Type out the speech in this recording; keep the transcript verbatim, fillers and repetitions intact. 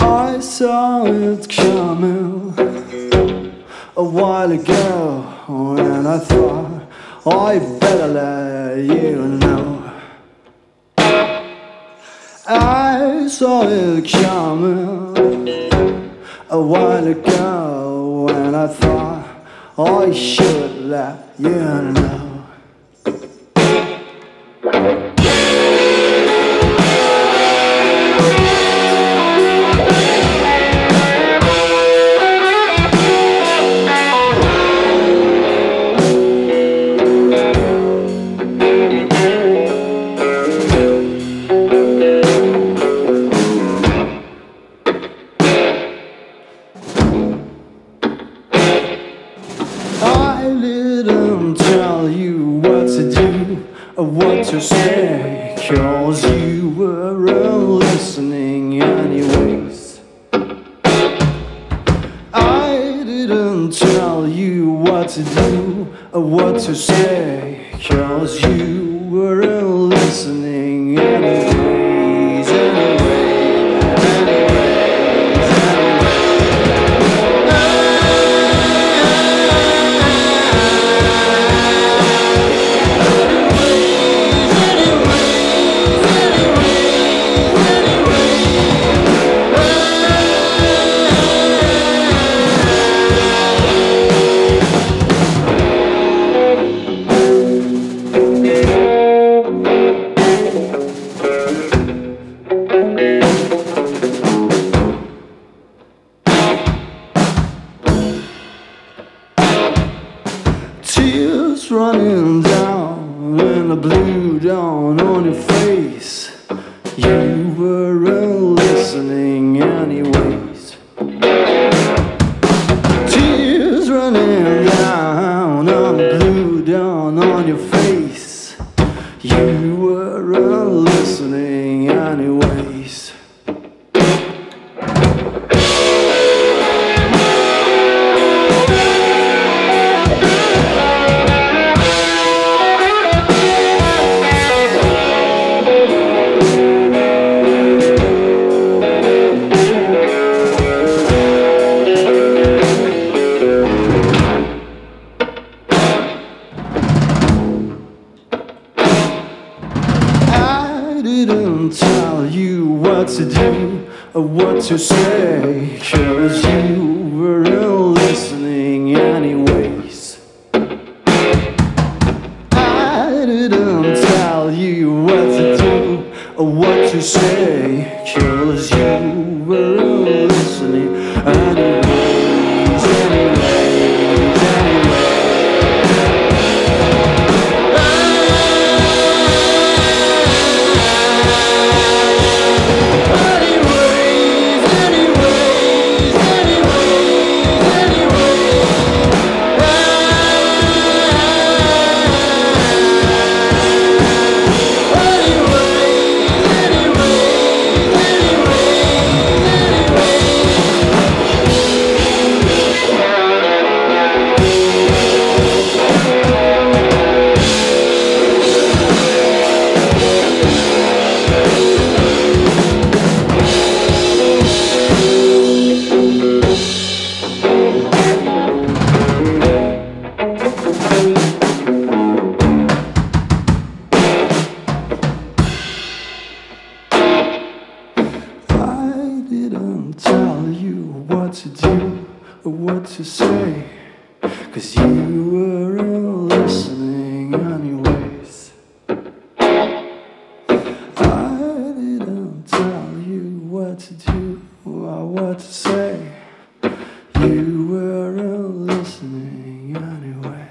I saw it coming a while ago, and I thought I better let you know. I saw it coming a while ago, and I thought I should let you know. I didn't tell you what to do or what to say, cause you weren't listening anyways. I didn't tell you what to do or what to say, cause you weren't listening anyways, anyways. Tears running down in the blue down on your face. You weren't listening anyways. Tears running down on the blue down on your face. You weren't listening anyways. Tell you what to do or what to say, cause you weren't listening anyways. I didn't tell you what to do or what to say, cause you weren't listening anyways, anyways, anyways. Tell you what to do or what to say, cause you weren't listening anyways. I didn't tell you what to do or what to say, you weren't listening anyways. Anyway.